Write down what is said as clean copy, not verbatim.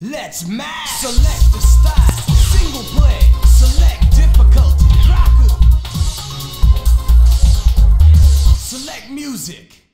Let's mash! Select the style, single play, select difficulty, rocker. Select music.